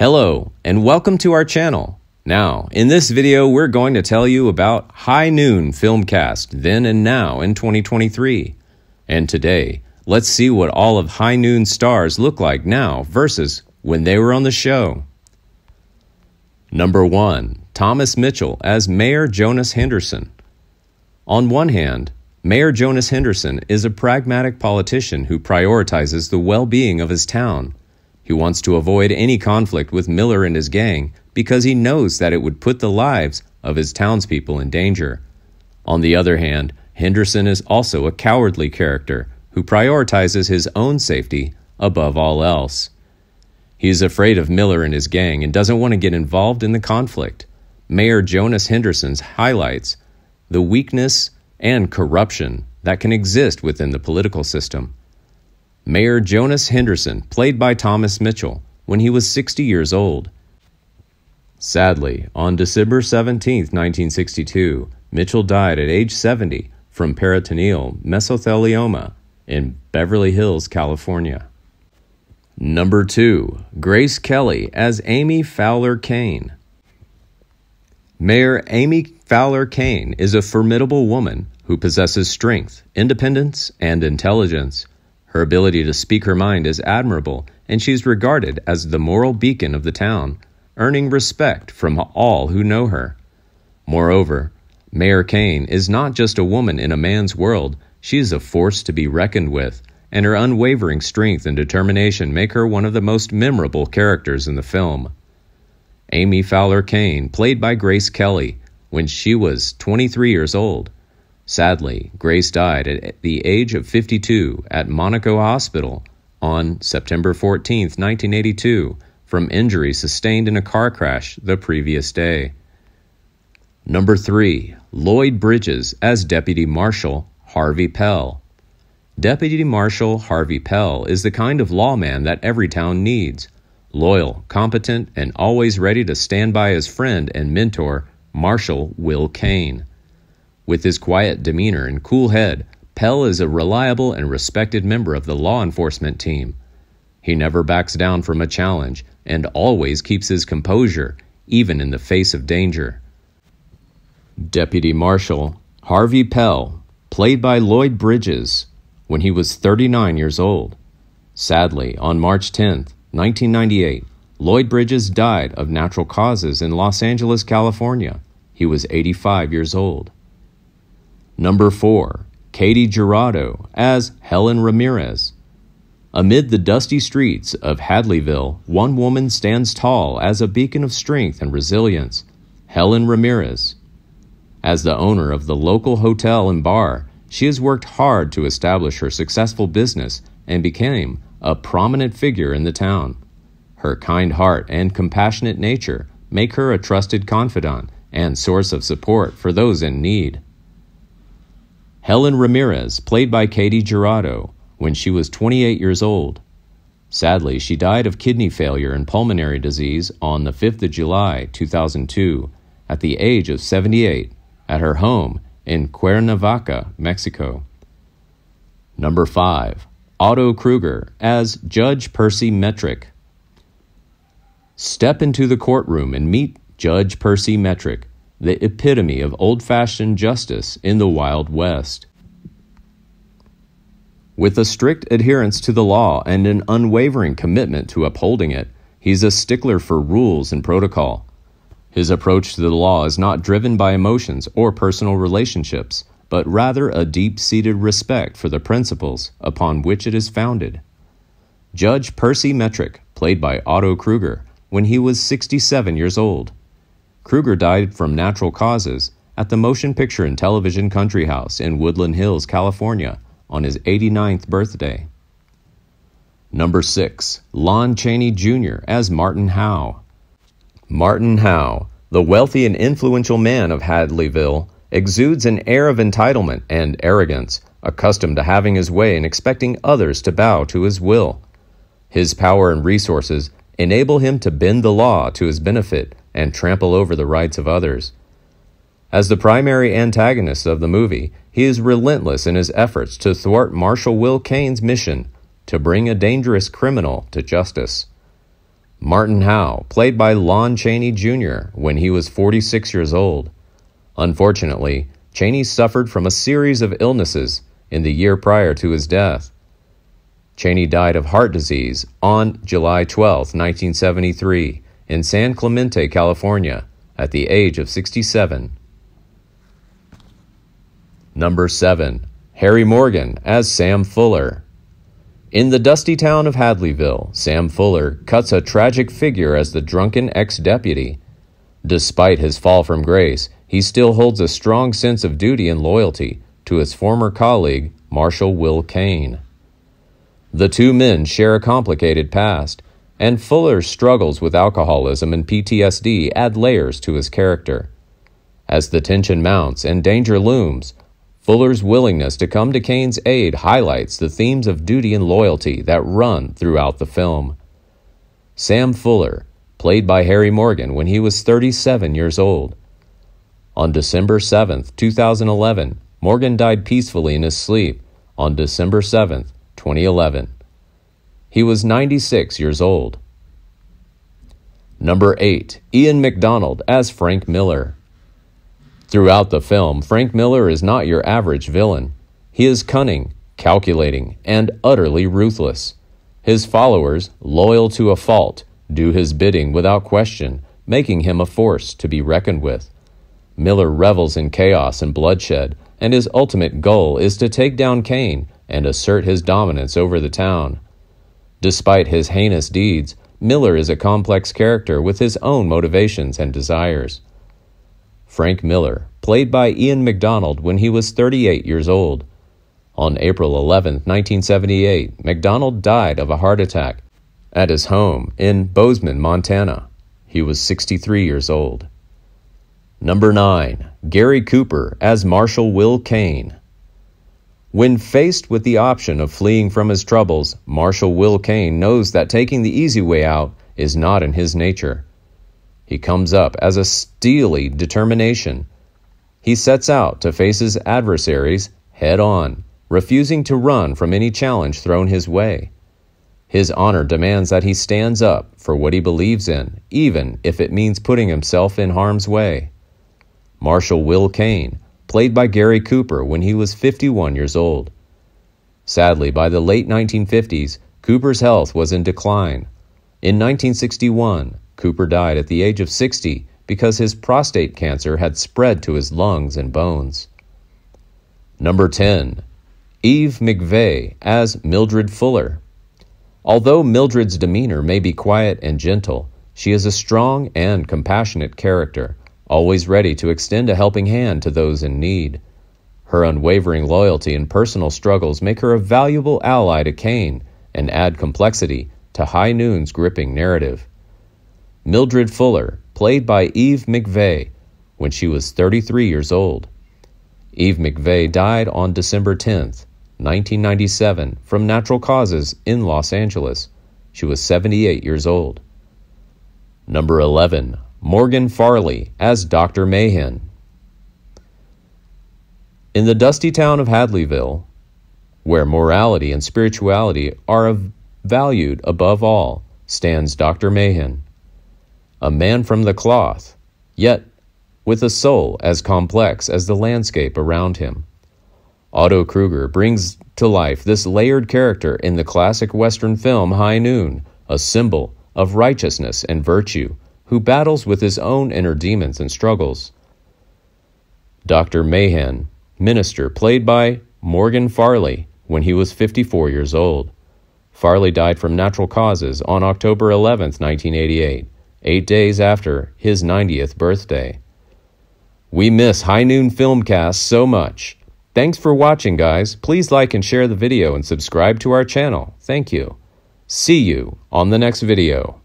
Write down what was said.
Hello and welcome to our channel. Now, in this video, we're going to tell you about High Noon film cast then and now in 2023. And today, let's see what all of High Noon stars look like now versus when they were on the show. Number 1. Thomas Mitchell as Mayor Jonas Henderson. On one hand, Mayor Jonas Henderson is a pragmatic politician who prioritizes the well-being of his town. He wants to avoid any conflict with Miller and his gang because he knows that it would put the lives of his townspeople in danger. On the other hand, Henderson is also a cowardly character who prioritizes his own safety above all else. He is afraid of Miller and his gang and doesn't want to get involved in the conflict. Mayor Jonas Henderson highlights the weakness and corruption that can exist within the political system. Mayor Jonas Henderson, played by Thomas Mitchell, when he was 60 years old. Sadly, on December 17, 1962, Mitchell died at age 70 from peritoneal mesothelioma in Beverly Hills, California. Number 2. Grace Kelly as Amy Fowler Kane. Mayor Amy Fowler Kane is a formidable woman who possesses strength, independence, and intelligence. Her ability to speak her mind is admirable, and she's regarded as the moral beacon of the town, earning respect from all who know her. Moreover, Mayor Kane is not just a woman in a man's world, she is a force to be reckoned with, and her unwavering strength and determination make her one of the most memorable characters in the film. Amy Fowler Kane, played by Grace Kelly, when she was 23 years old. Sadly, Grace died at the age of 52 at Monaco Hospital on September 14, 1982, from injuries sustained in a car crash the previous day. Number 3. Lloyd Bridges as Deputy Marshal Harvey Pell. Deputy Marshal Harvey Pell is the kind of lawman that every town needs. Loyal, competent, and always ready to stand by his friend and mentor, Marshal Will Kane. With his quiet demeanor and cool head, Pell is a reliable and respected member of the law enforcement team. He never backs down from a challenge and always keeps his composure, even in the face of danger. Deputy Marshal Harvey Pell, played by Lloyd Bridges, when he was 39 years old. Sadly, on March 10, 1998, Lloyd Bridges died of natural causes in Los Angeles, California. He was 85 years old. Number 4. Katy Jurado as Helen Ramirez. Amid the dusty streets of Hadleyville, one woman stands tall as a beacon of strength and resilience, Helen Ramirez. As the owner of the local hotel and bar, she has worked hard to establish her successful business and became a prominent figure in the town. Her kind heart and compassionate nature make her a trusted confidant and source of support for those in need. Helen Ramirez, played by Katy Jurado, when she was 28 years old. Sadly, she died of kidney failure and pulmonary disease on the 5th of July, 2002, at the age of 78, at her home in Cuernavaca, Mexico. Number 5. Otto Kruger as Judge Percy Metrick. Step into the courtroom and meet Judge Percy Metrick, the epitome of old-fashioned justice in the Wild West. With a strict adherence to the law and an unwavering commitment to upholding it, he's a stickler for rules and protocol. His approach to the law is not driven by emotions or personal relationships, but rather a deep-seated respect for the principles upon which it is founded. Judge Percy Metrick, played by Otto Kruger, when he was 67 years old. Kruger died from natural causes at the Motion Picture and Television Country House in Woodland Hills, California, on his 89th birthday. Number 6. Lon Chaney Jr. as Martin Howe. Martin Howe, the wealthy and influential man of Hadleyville, exudes an air of entitlement and arrogance, accustomed to having his way and expecting others to bow to his will. His power and resources enable him to bend the law to his benefit and trample over the rights of others. As the primary antagonist of the movie, he is relentless in his efforts to thwart Marshal Will Kane's mission to bring a dangerous criminal to justice. Martin Howe, played by Lon Chaney Jr. when he was 46 years old. Unfortunately, Chaney suffered from a series of illnesses in the year prior to his death. Chaney died of heart disease on July 12, 1973, in San Clemente, California, at the age of 67. Number 7. Harry Morgan as Sam Fuller. In the dusty town of Hadleyville, Sam Fuller cuts a tragic figure as the drunken ex-deputy. Despite his fall from grace, he still holds a strong sense of duty and loyalty to his former colleague, Marshal Will Kane. The two men share a complicated past, and Fuller's struggles with alcoholism and PTSD add layers to his character. As the tension mounts and danger looms, Fuller's willingness to come to Kane's aid highlights the themes of duty and loyalty that run throughout the film. Sam Fuller, played by Harry Morgan when he was 37 years old. On December 7, 2011, Morgan died peacefully in his sleep on December 7, 2011. He was 96 years old. Number 8. Ian MacDonald as Frank Miller. Throughout the film, Frank Miller is not your average villain. He is cunning, calculating, and utterly ruthless. His followers, loyal to a fault, do his bidding without question, making him a force to be reckoned with. Miller revels in chaos and bloodshed, and his ultimate goal is to take down Kane and assert his dominance over the town. Despite his heinous deeds, Miller is a complex character with his own motivations and desires. Frank Miller, played by Ian MacDonald when he was 38 years old. On April 11, 1978, MacDonald died of a heart attack at his home in Bozeman, Montana. He was 63 years old. Number 9. Gary Cooper as Marshal Will Kane. When faced with the option of fleeing from his troubles, Marshal Will Kane knows that taking the easy way out is not in his nature. He comes up as a steely determination. He sets out to face his adversaries head-on, refusing to run from any challenge thrown his way. His honor demands that he stands up for what he believes in, even if it means putting himself in harm's way. Marshal Will Kane, played by Gary Cooper when he was 51 years old. Sadly, by the late 1950s, Cooper's health was in decline. In 1961, Cooper died at the age of 60 because his prostate cancer had spread to his lungs and bones. Number 10. Eve McVeigh as Mildred Fuller. Although Mildred's demeanor may be quiet and gentle, she is a strong and compassionate character, always ready to extend a helping hand to those in need. Her unwavering loyalty and personal struggles make her a valuable ally to Kane and add complexity to High Noon's gripping narrative. Mildred Fuller, played by Eve McVeigh when she was 33 years old. Eve McVeigh died on December 10th, 1997, from natural causes in Los Angeles. She was 78 years old. Number 11. Morgan Farley as Dr. Mahan. In the dusty town of Hadleyville, where morality and spirituality are valued above all, stands Dr. Mahan, a man from the cloth, yet with a soul as complex as the landscape around him. Otto Kruger brings to life this layered character in the classic Western film High Noon, a symbol of righteousness and virtue, who battles with his own inner demons and struggles. Dr. Mahan, minister, played by Morgan Farley when he was 54 years old. Farley died from natural causes on October 11, 1988, 8 days after his 90th birthday. We miss High Noon Filmcast so much. Thanks for watching, guys. Please like and share the video and subscribe to our channel. Thank you. See you on the next video.